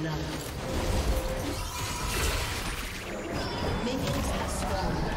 another. Minions have spawned.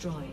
destroyed.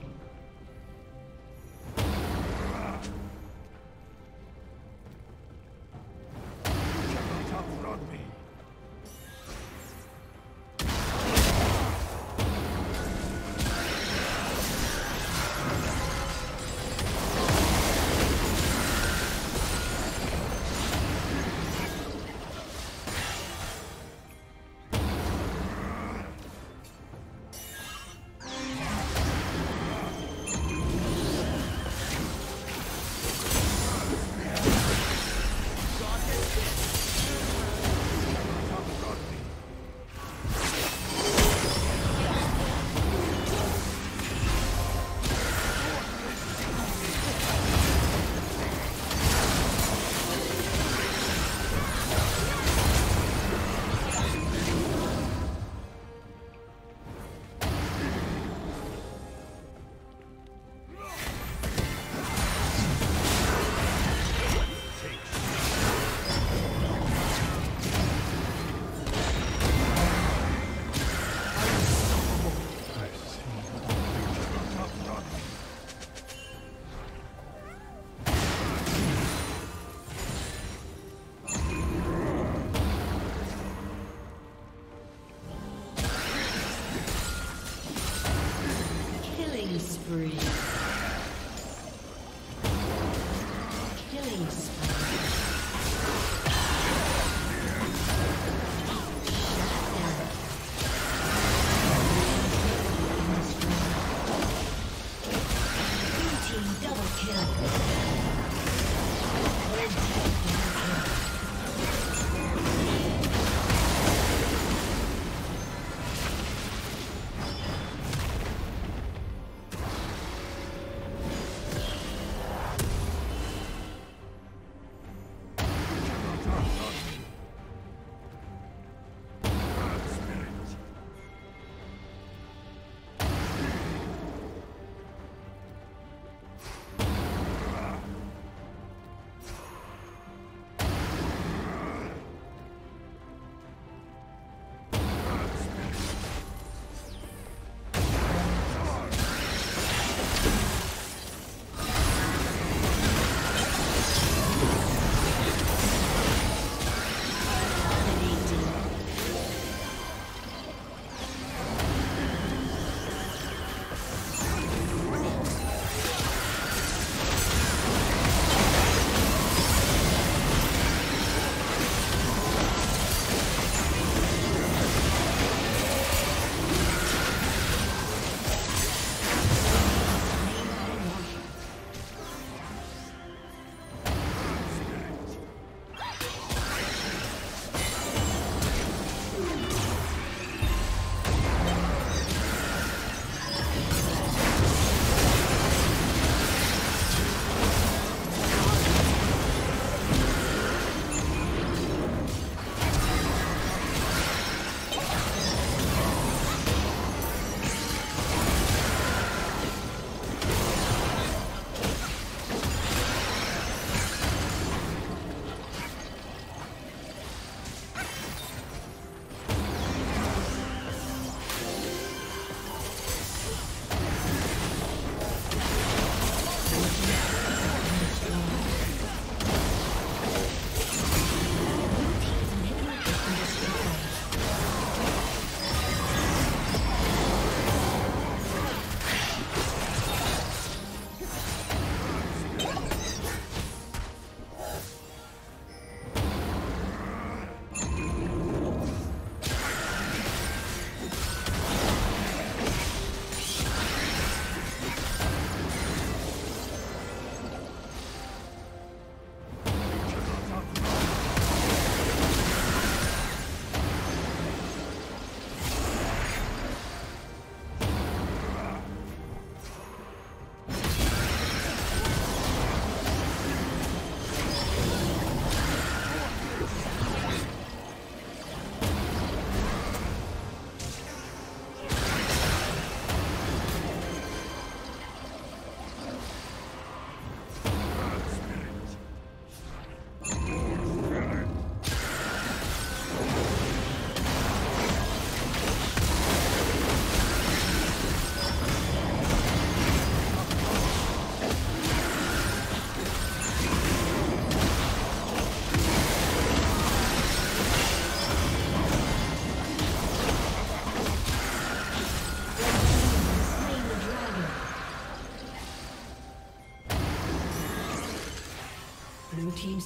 Blue team's